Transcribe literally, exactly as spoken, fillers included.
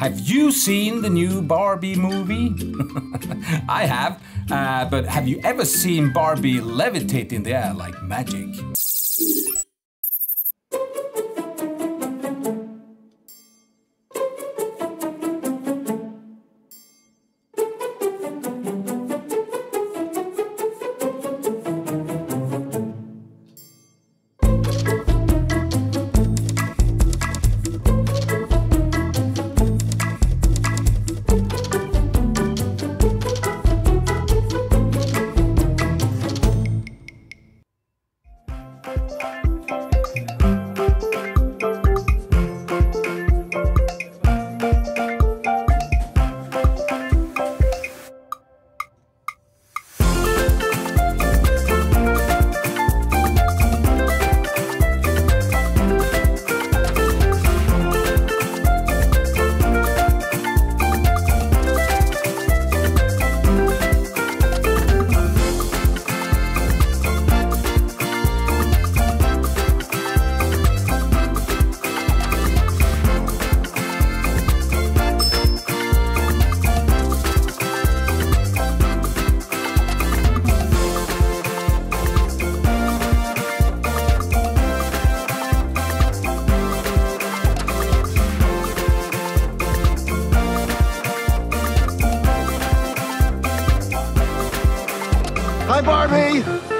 Have you seen the new Barbie movie? I have, uh, but have you ever seen Barbie levitate in the air like magic? Hi, Barbie!